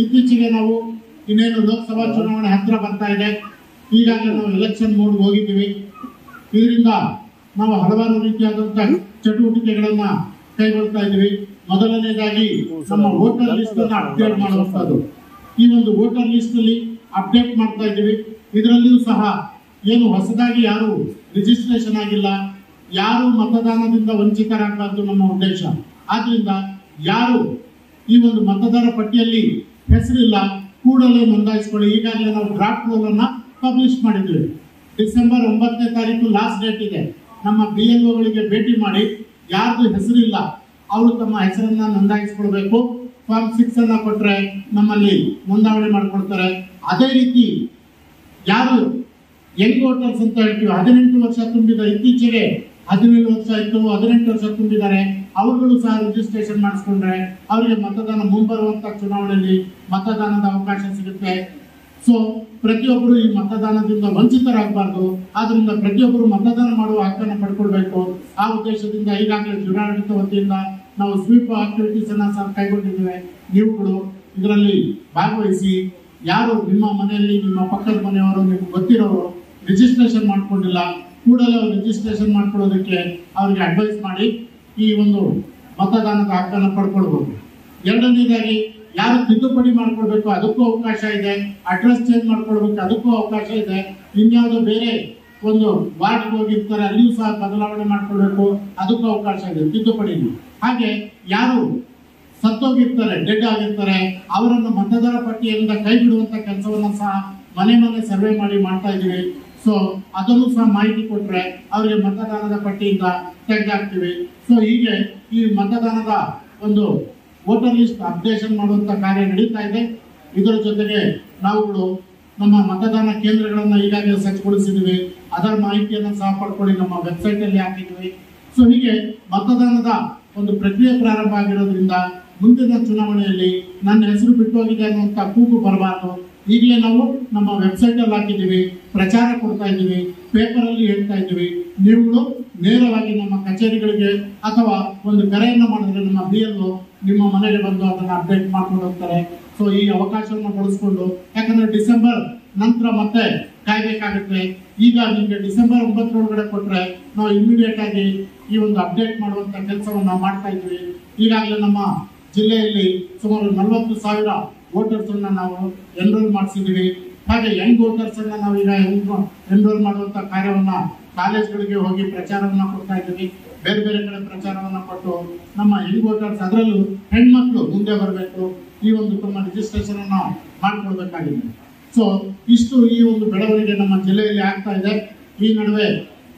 ಇತ್ತೀಚೆಗೆ ನಾವು ಇನ್ನೇನು ಲೋಕಸಭಾ ಚುನಾವಣೆ ಹತ್ತಿರ ಬರ್ತಾ ಇದೆ, ಈಗಾಗಲೇ ನಾವು ಎಲೆಕ್ಷನ್ ಮೋಡ್ ಹೋಗಿದ್ದೀವಿ. ಇದರಿಂದ ನಾವು ಹಲವಾರು ರೀತಿಯಾದಂತಹ ಚಟುವಟಿಕೆಗಳನ್ನು ಕೈಗೊಳ್ತಾ ಇದ್ದೀವಿ. ಮೊದಲನೇದಾಗಿ ನಮ್ಮ ವೋಟರ್ ಲಿಸ್ಟ್ ಅನ್ನು ಅಪ್ಡೇಟ್ ಮಾಡುವಂಥದ್ದು. ಈ ಒಂದು ವೋಟರ್ ಲಿಸ್ಟ್ ಅಲ್ಲಿ ಅಪ್ಡೇಟ್ ಮಾಡ್ತಾ ಇದ್ದೀವಿ. ಇದರಲ್ಲಿಯೂ ಸಹ ಏನು ಹೊಸದಾಗಿ ಯಾರು ರಿಜಿಸ್ಟ್ರೇಷನ್ ಆಗಿಲ್ಲ, ಯಾರು ಮತದಾನದಿಂದ ವಂಚಿತರಾಗಬಾರ್ದು ನಮ್ಮ ಉದ್ದೇಶ. ಆದ್ರಿಂದ ಯಾರು ಈ ಒಂದು ಮತದಾರ ಪಟ್ಟಿಯಲ್ಲಿ ಹೆಸರಿಲ್ಲ ಕೂಡಲೇ ನೋಂದಾಯಿಸಿಕೊಳ್ಳಿ. ಈಗಾಗಲೇ ನಾವು ಡ್ರಾಫ್ಟ್ ರೂಲ್ ಅನ್ನ ಪಬ್ಲಿಷ್ ಮಾಡಿದ್ವಿ. ಡಿಸೆಂಬರ್ 9 ಲಾಸ್ಟ್ ಡೇಟ್ ಇದೆ. ನಮ್ಮ BLOಗಳಿಗೆ ಭೇಟಿ ಮಾಡಿ ಯಾರ್ದು ಹೆಸರಿಲ್ಲ ಅವರು ತಮ್ಮ ಹೆಸರನ್ನ ನೋಂದಾಯಿಸಿಕೊಳ್ಬೇಕು. ಫಾರ್ಮ್ 6 ಅನ್ನ ಕೊಟ್ಟರೆ ನಮ್ಮಲ್ಲಿ ನೋಂದಾವಣೆ ಮಾಡಿಕೊಳ್ತಾರೆ. ಅದೇ ರೀತಿ ಯಾರು ಯಂಗ್ ವೋಟರ್ಸ್ ಅಂತ ಹೇಳ್ತೀವಿ, 18 ವರ್ಷ ತುಂಬಿದ, ಇತ್ತೀಚೆಗೆ 17 ವರ್ಷ ಆಯಿತು, 18 ವರ್ಷ ತುಂಬಿದ್ದಾರೆ, ಅವರುಗಳು ಸಹ ರಿಜಿಸ್ಟ್ರೇಷನ್ ಮಾಡಿಸ್ಕೊಂಡ್ರೆ ಅವರಿಗೆ ಮತದಾನ ಮುಂಬರುವಂಥ ಚುನಾವಣೆಯಲ್ಲಿ ಮತದಾನದ ಅವಕಾಶ ಸಿಗುತ್ತೆ. ಸೊ ಪ್ರತಿಯೊಬ್ಬರು ಈ ಮತದಾನದಿಂದ ವಂಚಿತರಾಗಬಾರ್ದು. ಆದ್ರಿಂದ ಪ್ರತಿಯೊಬ್ಬರು ಮತದಾನ ಮಾಡುವ ಹಕ್ಕನ್ನು ಪಡ್ಕೊಳ್ಬೇಕು. ಆ ಉದ್ದೇಶದಿಂದ ಈಗಾಗಲೇ ಜಿಲ್ಲಾಡಳಿತ ವತಿಯಿಂದ ನಾವು ಸ್ವೀಪ್ ಆಕ್ಟಿವಿಟೀಸ್ ಅನ್ನ ಸಹ ಕೈಗೊಂಡಿದ್ದೇವೆ. ನೀವುಗಳು ಇದರಲ್ಲಿ ಭಾಗವಹಿಸಿ. ಯಾರು ನಿಮ್ಮ ಮನೆಯಲ್ಲಿ, ನಿಮ್ಮ ಪಕ್ಕದ ಮನೆಯವರು, ನಿಮ್ಗೆ ಗೊತ್ತಿರೋರು ರಿಜಿಸ್ಟ್ರೇಷನ್ ಮಾಡ್ಕೊಂಡಿಲ್ಲ, ಕೂಡಲೇ ಅವ್ರು ರಿಜಿಸ್ಟ್ರೇಷನ್ ಮಾಡ್ಕೊಳ್ಳೋದಕ್ಕೆ ಅವರಿಗೆ ಅಡ್ವೈಸ್ ಮಾಡಿ ಈ ಒಂದು ಮತದಾನದ ಹಕ್ಕನ್ನು ಪಡ್ಕೊಳ್ಬೋದು. ಎರಡನೇದಾಗಿ ಯಾರು ತಿದ್ದುಪಡಿ ಮಾಡ್ಕೊಳ್ಬೇಕು, ಅದಕ್ಕೂ ಅವಕಾಶ ಇದೆ. ಅಡ್ರೆಸ್ ಚೇಂಜ್ ಮಾಡ್ಕೊಳ್ಬೇಕು, ಅದಕ್ಕೂ ಅವಕಾಶ ಇದೆ. ಇನ್ಯಾವುದೋ ಬೇರೆ ಒಂದು ವಾರ್ಡ್ಗೆ ಹೋಗಿರ್ತಾರೆ, ಅಲ್ಲಿಯೂ ಸಹ ಬದಲಾವಣೆ ಮಾಡ್ಕೊಳ್ಬೇಕು, ಅದಕ್ಕೂ ಅವಕಾಶ ಇದೆ ತಿದ್ದುಪಡಿ. ಹಾಗೆ ಯಾರು ಸತ್ತೋಗಿರ್ತಾರೆ, ಡೆಡ್ ಆಗಿರ್ತಾರೆ, ಅವರನ್ನು ಮತದಾರ ಪಟ್ಟಿಯಿಂದ ಕೈ ಬಿಡುವಂತ ಕೆಲಸವನ್ನು ಸಹ ಮನೆ ಮನೆ ಸರ್ವೆ ಮಾಡಿ ಮಾಡ್ತಾ ಇದ್ದೀವಿ. ಸೊ ಅದನ್ನು ಸಹ ಮಾಹಿತಿ ಕೊಟ್ಟರೆ ಅವರಿಗೆ ಮತದಾನದ ಪಟ್ಟಿಯಿಂದ ತೆಗೆದಾಕ್ತೀವಿ. ಸೊ ಹೀಗೆ ಈ ಮತದಾನದ ಒಂದು ವೋಟರ್ ಲಿಸ್ಟ್ ಅಪ್ಡೇಷನ್ ಮಾಡುವಂತ ಕಾರ್ಯ ನಡೀತಾ ಇದೆ. ಇದರ ಜೊತೆಗೆ ನಾವುಗಳು ನಮ್ಮ ಮತದಾನ ಕೇಂದ್ರಗಳನ್ನು ಈಗಾಗಲೇ ಸಜ್ಜುಗೊಳಿಸಿದ್ದೀವಿ. ಅದರ ಮಾಹಿತಿಯನ್ನು ಸಹ ಪಡ್ಕೊಳ್ಳಿ, ನಮ್ಮ ವೆಬ್ಸೈಟ್ ಅಲ್ಲಿ ಹಾಕಿದ್ವಿ. ಸೊ ಹೀಗೆ ಮತದಾನದ ಒಂದು ಪ್ರಕ್ರಿಯೆ ಪ್ರಾರಂಭ ಆಗಿರೋದ್ರಿಂದ ಮುಂದಿನ ಚುನಾವಣೆಯಲ್ಲಿ ನನ್ನ ಹೆಸರು ಬಿಟ್ಟು ಹೋಗಿದೆ ಅನ್ನುವಂಥ ಕೂಗು ಬರಬಾರ್ದು. ಈಗಲೇ ನಾವು ನಮ್ಮ ವೆಬ್ಸೈಟ್ ಅಲ್ಲಿ ಹಾಕಿದ್ದೀವಿ, ಪ್ರಚಾರ ಕೊಡ್ತಾ ಇದ್ದೀವಿ, ಪೇಪರ್ ಅಲ್ಲಿ ಹೇಳ್ತಾ ಇದ್ದೀವಿ. ನೀವುಗಳು ನೇರವಾಗಿ ನಮ್ಮ ಕಚೇರಿಗಳಿಗೆ ಅಥವಾ ಒಂದು ಕರೆಯನ್ನು ಮಾಡಿದ್ರೆ ನಮ್ಮ BLO ನಿಮ್ಮ ಮನೆಗೆ ಬಂದು ಅದನ್ನು ಅಪ್ಡೇಟ್ ಮಾಡ್ಕೊಂಡು ಹೋಗ್ತಾರೆ. ಸೊ ಈ ಅವಕಾಶವನ್ನು ಬಳಸ್ಕೊಂಡು, ಯಾಕಂದ್ರೆ ಡಿಸೆಂಬರ್ ನಂತರ ಮತ್ತೆ ಕಾಯ್ಬೇಕಾಗುತ್ತೆ. ಈಗ ನಿಮಗೆ ಡಿಸೆಂಬರ್ 9 ಕೊಟ್ಟರೆ ನಾವು ಇಮಿಡಿಯೇಟ್ ಆಗಿ ಈ ಒಂದು ಅಪ್ಡೇಟ್ ಮಾಡುವಂತ ಕೆಲಸವನ್ನು ಮಾಡ್ತಾ ಇದ್ವಿ. ಈಗಾಗಲೇ ನಮ್ಮ ಜಿಲ್ಲೆಯಲ್ಲಿ ಸುಮಾರು 40,000 ವೋಟರ್ಸ್ ಅನ್ನ ನಾವು ಎನ್ರೋಲ್ ಮಾಡಿಸಿದ್ವಿ. ಹಾಗೆ ಯಂಗ್ ವೋಟರ್ಸ್ ಅನ್ನ ನಾವು ಈಗ ಎನ್ರೋಲ್ ಮಾಡುವಂತ ಕಾರ್ಯವನ್ನ ಕಾಲೇಜ್ಗಳಿಗೆ ಹೋಗಿ ಪ್ರಚಾರವನ್ನ ಕೊಡ್ತಾ ಇದ್ದೀವಿ. ಬೇರೆ ಬೇರೆ ಕಡೆ ಪ್ರಚಾರವನ್ನ ಕೊಟ್ಟು ನಮ್ಮ ಯಂಗ್ ವೋಟರ್ಸ್, ಅದರಲ್ಲೂ ಹೆಣ್ಮಕ್ಳು ಮುಂದೆ ಬರಬೇಕು, ಈ ಒಂದು ತಮ್ಮ ರಿಜಿಸ್ಟ್ರೇಷನ್ ಅನ್ನ ಮಾಡ್ಕೊಳ್ಬೇಕಾಗಿದೆ. ಸೊ ಇಷ್ಟು ಈ ಒಂದು ಬೆಳವಣಿಗೆ ನಮ್ಮ ಜಿಲ್ಲೆಯಲ್ಲಿ ಆಗ್ತಾ ಇದೆ. ಈ ನಡುವೆ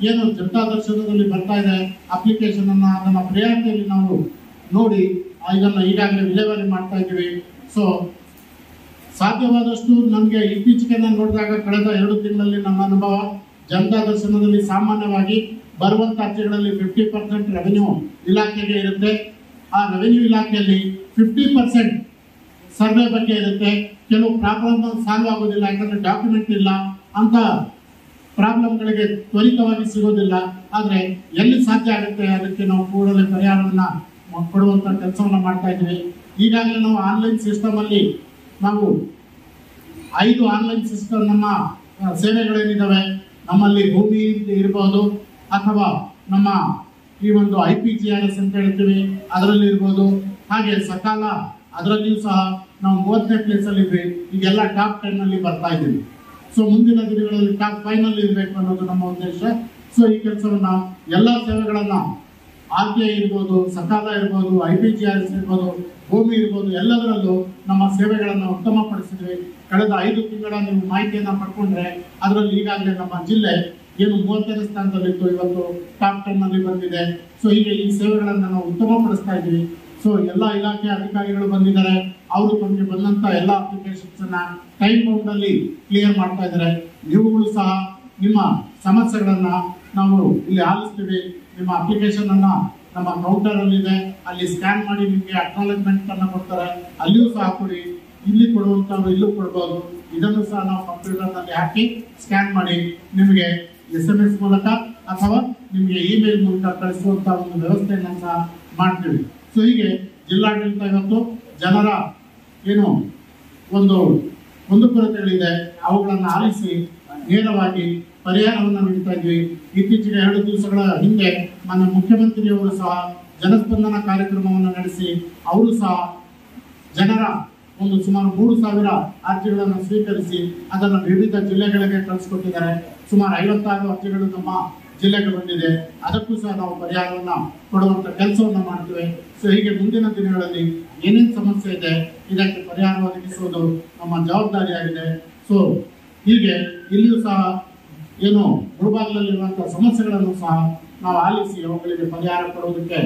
ಏನು ಜನತಾ ದರ್ಶನದಲ್ಲಿ ಬರ್ತಾ ಇದೆ ಅಪ್ಲಿಕೇಶನ್ ಅನ್ನ, ಅದನ್ನ ಪ್ರಿಯಾರಿಟಿಯಲ್ಲಿ ನಾವು ನೋಡಿ ಇದನ್ನ ಈಗಾಗಲೇ ವಿಲೇವಾರಿ ಮಾಡ್ತಾ ಇದ್ದೀವಿ. ಸೊ ಸಾಧ್ಯವಾದಷ್ಟು ನನಗೆ ಇತ್ತೀಚೆಗೆ ನಾನು ನೋಡಿದಾಗ ಕಳೆದ 2 ತಿಂಗಳಲ್ಲಿ ನನ್ನ ಅನುಭವ, ಜನತಾ ದರ್ಶನದಲ್ಲಿ ಸಾಮಾನ್ಯವಾಗಿ ಬರುವಂತ ಅರ್ಜಿಗಳಲ್ಲಿ 50% ರೆವೆನ್ಯೂ ಇಲಾಖೆಗೆ ಇರುತ್ತೆ. ಆ ರೆವೆನ್ಯೂ ಇಲಾಖೆಯಲ್ಲಿ 50% ಸರ್ವೆ ಬಗ್ಗೆ ಇರುತ್ತೆ. ಕೆಲವು ಪ್ರಾಬ್ಲಮ್ ಸಾಲ್ವ್ ಆಗೋದಿಲ್ಲ, ಯಾಕಂದ್ರೆ ಡಾಕ್ಯುಮೆಂಟ್ ಇಲ್ಲ, ಅಂತ ಪ್ರಾಬ್ಲಮ್ಗಳಿಗೆ ತ್ವರಿತವಾಗಿ ಸಿಗೋದಿಲ್ಲ. ಆದರೆ ಎಲ್ಲಿ ಸಾಧ್ಯ ಆಗುತ್ತೆ ಅದಕ್ಕೆ ನಾವು ಕೂಡಲೇ ಪರಿಹಾರವನ್ನು ಕೊಡುವಂಥ ಕೆಲಸವನ್ನು ಮಾಡ್ತಾ ಇದ್ದೀವಿ. ಈಗಾಗಲೇ ನಾವು ಆನ್ಲೈನ್ ಸಿಸ್ಟಮಲ್ಲಿ ನಾವು 5 ಆನ್ಲೈನ್ ಸಿಸ್ಟಮ್ ನಮ್ಮ ಸೇವೆಗಳೇನಿದ್ದಾವೆ, ನಮ್ಮಲ್ಲಿ ಭೂಮಿ ಇರ್ಬೋದು, ಅಥವಾ ನಮ್ಮ ಈ ಒಂದು IPGIS ಅಂತ ಹೇಳ್ತೀವಿ ಅದರಲ್ಲಿ ಇರ್ಬೋದು, ಹಾಗೆ ಸಕಾಲ ಅದರಲ್ಲಿಯೂ ಸಹ ನಾವು 30ನೇ ಪ್ಲೇಸಲ್ಲಿ ಇದ್ವಿ, ಈಗೆಲ್ಲ ಟಾಪ್ 10 ನಲ್ಲಿ ಬರ್ತಾ ಇದ್ದೀವಿ. ಸೊ ಮುಂದಿನ ದಿನಗಳಲ್ಲಿ ಟಾಪ್ 5 ನಲ್ಲಿ ಇರಬೇಕು ಅನ್ನೋದು ನಮ್ಮ ಉದ್ದೇಶ. ಸೊ ಈ ಕೆಲಸವನ್ನ ಎಲ್ಲ ಸೇವೆಗಳನ್ನ RTI ಇರ್ಬೋದು, ಸಕಾಲ ಇರ್ಬೋದು, IPGIS ಇರ್ಬೋದು, ಭೂಮಿ ಇರ್ಬೋದು, ಎಲ್ಲದರಲ್ಲೂ ನಮ್ಮ ಸೇವೆಗಳನ್ನು ಉತ್ತಮಪಡಿಸಿದ್ವಿ. ಕಳೆದ 5 ತಿಂಗಳ ನೀವು ಮಾಹಿತಿಯನ್ನ ಪಡ್ಕೊಂಡ್ರೆ ಅದರಲ್ಲಿ ಈಗಾಗಲೇ ನಮ್ಮ ಜಿಲ್ಲೆ ಏನು 30ನೇ ಸ್ಥಾನದಲ್ಲಿತ್ತು, ಇವತ್ತು ಟಾಪ್ 10 ನಲ್ಲಿ ಬಂದಿದೆ. ಸೊ ಹೀಗೆ ಈ ಸೇವೆಗಳನ್ನು ನಾವು ಉತ್ತಮಪಡಿಸ್ತಾ ಇದ್ದೀವಿ. ಸೊ ಎಲ್ಲ ಇಲಾಖೆ ಅಧಿಕಾರಿಗಳು ಬಂದಿದ್ದಾರೆ, ಅವರು ತಮಗೆ ಬಂದಂತ ಎಲ್ಲ ಅಪ್ಲಿಕೇಶನ್ಸ್ ಅನ್ನ ಟೈಮ್ ಬೌಂಡ್ ಅಲ್ಲಿ ಕ್ಲಿಯರ್ ಮಾಡ್ತಾ ಇದ್ದಾರೆ. ನೀವುಗಳು ಸಹ ನಿಮ್ಮ ಸಮಸ್ಯೆಗಳನ್ನ ನಾವು ಇಲ್ಲಿ ಆಲಿಸ್ತೀವಿ. ನಿಮ್ಮ ಅಪ್ಲಿಕೇಶನ್ ಅನ್ನ ನಮ್ಮ ಕೌಂಟರ್ ಅಲ್ಲಿ ಇದೆ, ಅಲ್ಲಿ ಸ್ಕ್ಯಾನ್ ಮಾಡಿ ನಿಮಗೆ ಅಕ್ನಾಲೇಜ್ಮೆಂಟ್ ಅನ್ನ ಕೊಡ್ತಾರೆ. ಅಲ್ಲಿಯೂ ಸಹ ಕೊಡಿ, ಇಲ್ಲಿ ಕೊಡುವಂತವ್ರು ಇಲ್ಲೂ ಕೊಡ್ಬೋದು. ಇದನ್ನು ಸಹ ನಾವು ಕಂಪ್ಯೂಟರ್ ನಲ್ಲಿ ಹಾಕಿ ಸ್ಕ್ಯಾನ್ ಮಾಡಿ ನಿಮಗೆ SMS ಮೂಲಕ ಅಥವಾ ನಿಮಗೆ ಇಮೇಲ್ ಮೂಲಕ ಕಳಿಸುವಂತ ಒಂದು ವ್ಯವಸ್ಥೆಯನ್ನು ಸಹ ಮಾಡ್ತೀವಿ. ಸೊ ಹೀಗೆ ಜಿಲ್ಲಾಡಳಿತ ಇವತ್ತು ಜನರ ಏನು ಒಂದು ಕುಂದುಕೊರತೆಗಳಿದೆ, ಅವುಗಳನ್ನು ಆಲಿಸಿ ನೇರವಾಗಿ ಪರಿಹಾರವನ್ನು ನೀಡ್ತಾ ಇದ್ವಿ. ಇತ್ತೀಚೆಗೆ 2 ದಿವಸಗಳ ಹಿಂದೆ ಮಾನ್ಯ ಮುಖ್ಯಮಂತ್ರಿಯವರು ಸಹ ಜನಸ್ಪಂದನ ಕಾರ್ಯಕ್ರಮವನ್ನು ನಡೆಸಿ ಅವರು ಸಹ ಜನರ ಒಂದು ಸುಮಾರು 3,000 ಅರ್ಜಿಗಳನ್ನು ಸ್ವೀಕರಿಸಿ ಅದನ್ನು ವಿವಿಧ ಜಿಲ್ಲೆಗಳಿಗೆ ಕಳಿಸಿಕೊಟ್ಟಿದ್ದಾರೆ. ಸುಮಾರು 56 ಅರ್ಜಿಗಳು ನಮ್ಮ ಜಿಲ್ಲೆಗೆ ಬಂದಿದೆ. ಅದಕ್ಕೂ ಸಹ ನಾವು ಪರಿಹಾರವನ್ನು ಕೊಡುವಂಥ ಕೆಲಸವನ್ನು ಮಾಡ್ತೇವೆ. ಸೊ ಹೀಗೆ ಮುಂದಿನ ದಿನಗಳಲ್ಲಿ ಏನೇನು ಸಮಸ್ಯೆ ಇದೆ ಇದಕ್ಕೆ ಪರಿಹಾರ ಒದಗಿಸುವುದು ನಮ್ಮ ಜವಾಬ್ದಾರಿಯಾಗಿದೆ. ಸೊ ಹೀಗೆ ಇಲ್ಲಿಯೂ ಸಹ ಏನು ಮುಳುಬಾಗಿಲಲ್ಲಿರುವಂಥ ಸಮಸ್ಯೆಗಳನ್ನು ಸಹ ನಾವು ಆಲಿಸಿ ಅವುಗಳಿಗೆ ಪರಿಹಾರ ಕೊಡುವುದಕ್ಕೆ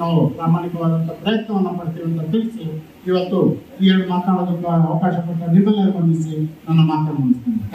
ನಾವು ಪ್ರಾಮಾಣಿಕವಾದಂಥ ಪ್ರಯತ್ನವನ್ನು ಪಡ್ತೀವಿ ಅಂತ ತಿಳಿಸಿ ಇವತ್ತು ಈ ಮಾತನಾಡೋದಕ್ಕೆ ಅವಕಾಶ ಕೊಟ್ಟ ನಿಮ್ಮನ್ನೇ ವಂದಿಸಿ ನನ್ನ ಮಾತನ್ನು ಮುಗಿಸ್ತೇನೆ.